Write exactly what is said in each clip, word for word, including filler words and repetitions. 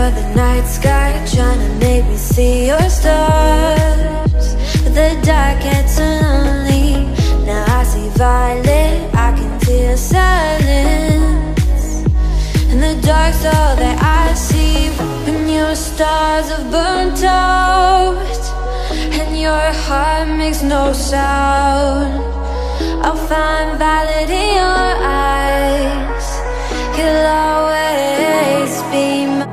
under the night sky, trying to make me see your stars. The dark and lonely, now I see violet, I can feel silence. And the dark's all that I see, when your stars have burnt out and your heart makes no sound. I'll find valid in your eyes, you'll always be mine.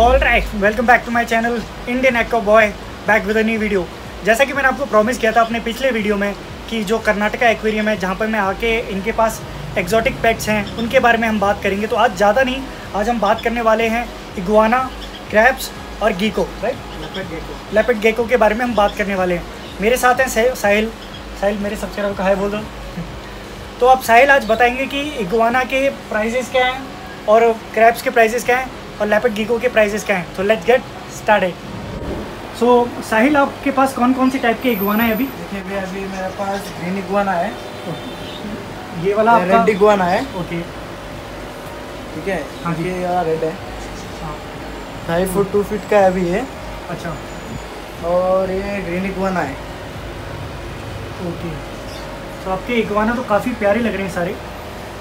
Alright, welcome back to my channel Indian aqua boy, back with a new video. जैसा कि मैंने आपको promise किया था अपने पिछले video में कि जो कर्नाटका एक्वेरियम है, जहाँ पर मैं आके इनके पास एक्जॉटिक पेट्स हैं उनके बारे में हम बात करेंगे, तो आज ज़्यादा नहीं, आज हम बात करने वाले हैं इगुआना, क्रैब्स और gecko, right, leopard gecko leopard gecko के बारे में हम बात करने वाले हैं। मेरे साथ हैं साहिल। साहिल मेरे सब्सक्राइबर का हाय बोल दो। तो आप साहिल आज बताएंगे कि इगुआना के प्राइजेस क्या हैं और क्रैब्स के प्राइजेस क्या हैं और लेपर्ड गीको के प्राइजेस क्या हैं। तो let's get started. So Sahil, आपके पास कौन कौन से टाइप के इगुआना है अभी? देखिए भैया, अभी मेरे पास ग्रीन इगुआना है, ये वाला रेड इगुआना है, ओके ठीक है, हाँ जी ये वाला रेड है, ढाई फुट टू फीट का है अभी ये, अच्छा, और ये ग्रीन इगुआना है, ओके। तो आपके इगुआना तो काफ़ी प्यारे लग रहे हैं सारे।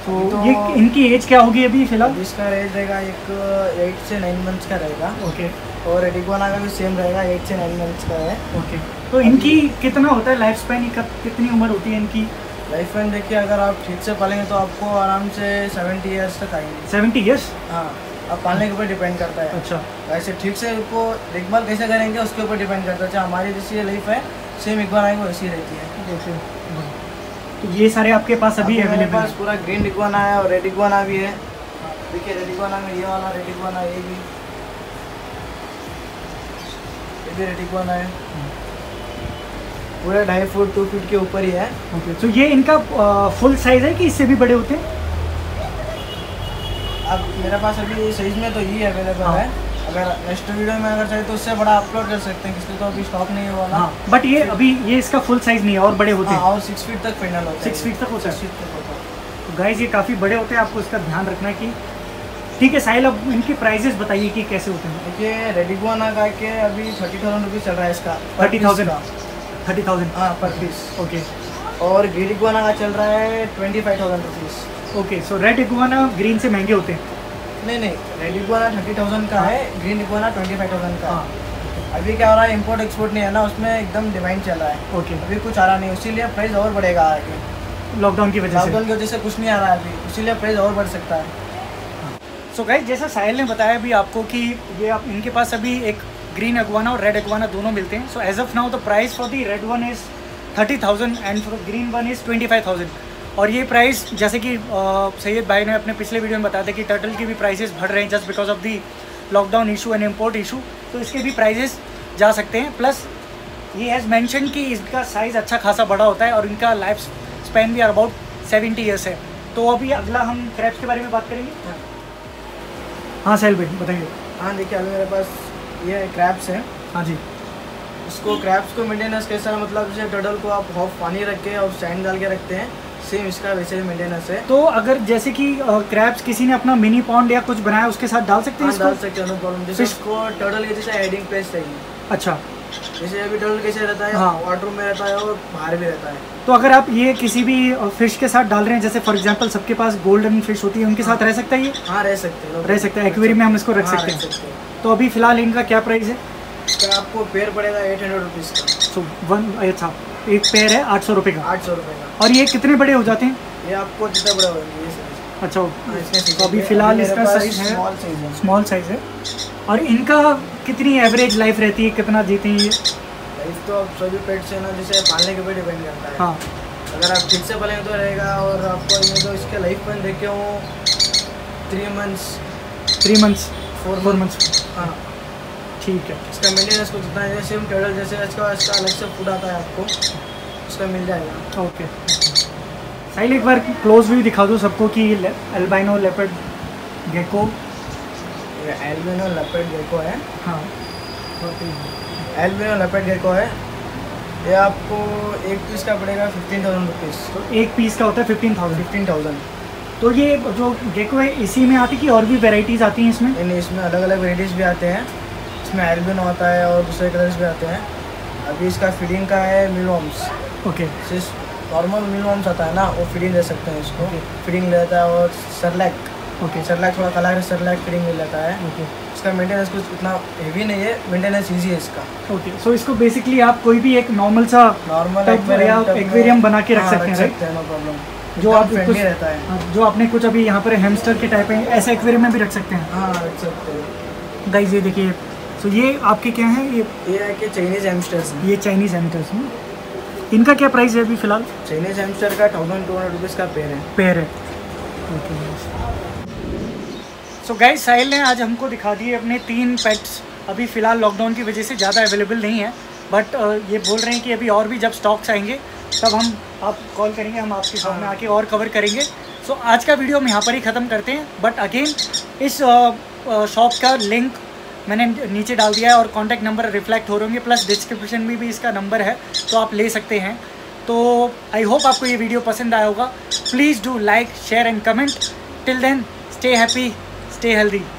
तो, तो ये इनकी एज क्या होगी अभी फिलहाल? इसका एज रहेगा एक एट से नाइन मंथ्स का रहेगा, ओके, और इगुआना का भी सेम रहेगा, एट से नाइन मंथ्स का है, ओके। तो इनकी कितना होता है लाइफ स्पैन, कितनी उम्र होती है इनकी? लाइफ स्पैन देखिए, अगर आप ठीक से पालेंगे तो आपको आराम से सेवेंटी ईयर्स तक आएंगे। Seventy years? हाँ, आप पालने के ऊपर डिपेंड करता है। अच्छा, वैसे ठीक से उसको देखभाल कैसे करेंगे उसके ऊपर डिपेंड करता है। अच्छा, हमारी जैसी लाइफ है सेम इगुआना की वैसी रहती है। तो ये सारे आपके पास अभी अवेलेबल है? मेरे पास पूरा ग्रीन इगुआना है और रेड इगुआना भी है। देखिए रेड इगुआना में ये वाला रेड इगुआना, ये भी ये भी रेड इगुआना है, पूरा ढाई फुट टू फीट के ऊपर ही है। ओके, तो ये इनका फुल साइज है कि इससे भी बड़े होते हैं? अब मेरे पास अभी साइज में तो ये अवेलेबल है, अगर नेक्स्ट वीडियो में अगर चाहिए तो उससे बड़ा अपलोड कर सकते हैं, किसी तो अभी स्टॉक नहीं हुआ ना, बट ये अभी ये इसका फुल साइज नहीं है और बड़े होते हैं। हाँ, और सिक्स फीट तक फाइनल होता है, सिक्स फीट तक होता है, सिक्स फीट तक होता है। तो गाइज ये काफ़ी बड़े होते हैं, आपको इसका ध्यान रखना है कि ठीक है। साहिल, अब इनके प्राइजेस बताइए कि कैसे होते हैं। देखिए रेड इगुआना का के अभी थर्टी थाउजेंड रुपीज़ चल रहा है इसका। थर्टी थाउजेंड थर्टी थाउजेंड हाँ, पर पीस, ओके। और ग्रीन इगुआना का चल रहा है twenty five thousand rupees. Okay, so red iguana green से महंगे होते हैं? नहीं नहीं, रेड इगुआना थर्टी थाउजेंड का है, green iguana twenty five thousand का। अभी क्या हो रहा है, इंपोर्ट एक्सपोर्ट नहीं है ना, उसमें एकदम डिमांड चल रहा है, ओके, अभी कुछ आ रहा नहीं, इसीलिए प्राइस और बढ़ेगा आगे। लॉकडाउन की वजह से लॉकडाउन की वजह से कुछ नहीं आ रहा है अभी, इसीलिए प्राइस और बढ़ सकता है। सो गाइस, जैसा साहिल ने बताया अभी आपको कि ये आप इनके पास अभी एक ग्रीन इगुआना और रेड इगुआना दोनों मिलते हैं। So as of now the price for the red one is thirty thousand and for green one is twenty five thousand. और ये प्राइस, जैसे कि सैयद भाई ने अपने पिछले वीडियो में बताया था कि टर्टल के भी प्राइसेस बढ़ रहे हैं just because of the lockdown issue and import issue, तो इसके भी प्राइसेस जा सकते हैं। प्लस ये हैज़ मेंशन कि इसका साइज़ अच्छा खासा बड़ा होता है और इनका लाइफ स्पैन भी अबाउट सेवेंटी ईयर्स है। तो अभी अगला हम क्रैब्स के बारे में बात करेंगे। हाँ, हाँ साहिल भाई बताइए। हाँ देखिए, अभी मेरे पास ये क्रैब्स हैं, हाँ जी, इसको क्रैब्स को मेंटेनेंस कैसा, मतलब जैसे टर्टल को आप हॉफ पानी रख के और सैंड डाल के रखते हैं, सेम इसका वैसे ही मेंटेनेंस है। तो अगर जैसे कि क्रैब्स किसी ने अपना मिनी पॉन्ड या कुछ बनाया उसके साथ डाल सकते हैं? डाल सकते हैं, नो प्रॉब्लम। जैसे इसको टर्टल के जैसे हाइडिंग प्लेस चाहिए, अच्छा, जैसे अभी टर्टल कैसे रहता है, हाँ, वाटर में रहता है और बाहर भी रहता है। तो अगर आप ये किसी भी फिश के साथ डाल रहे हैं, जैसे फॉर एग्जाम्पल सबके पास गोल्डन फिश होती है, उनके साथ रह सकता है ये? हाँ रह सकते हैं, रह सकता है, एक्वेरियम में हम इसको रख सकते हैं। तो अभी फिलहाल इनका क्या प्राइस है? आपको पेयर पड़ेगा एट हंड्रेड रुपीज़ का। सो वन, अच्छा, एक पेयर है आठ सौ रुपये का। आठ सौ रुपये का। और ये कितने बड़े हो जाते हैं? ये आपको कितना बड़ा हो जाएगा? अच्छा, तो अभी फिलहाल इसका साइज़ है स्मॉल साइज़ है। और इनका कितनी एवरेज लाइफ रहती है, कितना जीते हैं ये? लाइफ तो आप सभी पेट्स है ना, जैसे पालने के ऊपर डिपेंड करता है। हाँ, अगर आप ठीक से पालेंगे तो रहेगा, और आपको तो इसके लाइफ में देखे हो three months three months four four months हाँ ठीक है। इसका मेंटेनेंस को जितना है सेम टर्टल जैसे, इसका इसका अलग से फूड आता है, आपको उसका मिल जाएगा, ओके। साहिल, एक बार क्लोज व्यू दिखा दो सबको कि ले, एल्बाइनो लेपर्ड गेको, ये एल्बाइनो लेपर्ड गेको है, हाँ एल्बाइनो लेपर्ड गेको है। ये आपको एक पीस का पड़ेगा फिफ्टीन थाउजेंड रुपीज़। तो एक पीस का होता है फिफ्टीन थाउजेंड फिफ्टीन थाउजेंड तो ये जो गेको है इसी में आती है कि और भी वेराइटीज़ आती हैं इसमें? नहीं, इसमें अलग अलग वेराइटीज़ भी आते हैं। इसमें एल्बिनो आता है और दूसरे कलर्स भी आते हैं। अभी इसका फीडिंग का है मिलवर्म्स। ओके, नॉर्मल मिलवर्म्स आता है ना, वो फीडिंग ले सकते हैं इसको। okay. फीडिंग लेता है और सरलैक। ओके, सरलैक थोड़ा कलर है, सरलैक फीडिंग मिल जाता है। ओके, इसका मेंटेनेंस कुछ इतना हेवी नहीं है, मेंटेनेंस इजी है इसका। ओके, सो इसको बेसिकली आप कोई भी एक नॉर्मल सा नॉर्मल एक्वेरियम बना के रख सकते हैं, नो प्रॉब्लम। जो आप कुछ रहता है, जो आपने कुछ अभी यहाँ पर हैमस्टर के टाइप है, ऐसे एक्वेरियम में भी रख सकते हैं। हाँ, रख सकते हैं। गाइस ये देखिए, सो ये आपके क्या हैं? ये ये है कि चाइनीज़ हैमस्टर्स हैं। ये चाइनीज़ हैमस्टर्स हैं। इनका क्या प्राइस है अभी फिलहाल? चाइनीज़ हैमस्टर का थाउजेंड टू हंड्रेड रुपीज़ का पेयर है। पेयर है, ओके। सो गाइस, साहिल ने आज हमको दिखा दिए अपने तीन पेट्स। अभी फ़िलहाल लॉकडाउन की वजह से ज़्यादा अवेलेबल नहीं है, बट ये बोल रहे हैं कि अभी और भी जब स्टॉक्स आएंगे तब हम आप कॉल करेंगे, हम आपके सामने आके और कवर करेंगे। सो so, आज का वीडियो हम यहाँ पर ही ख़त्म करते हैं। बट अगेन इस शॉप का लिंक मैंने नीचे डाल दिया है और कॉन्टैक्ट नंबर रिफ्लेक्ट हो रहे होंगे, प्लस डिस्क्रिप्शन में भी इसका नंबर है, तो आप ले सकते हैं। तो आई होप आपको ये वीडियो पसंद आया होगा। Please do like, share and comment. Till then, stay happy, stay healthy.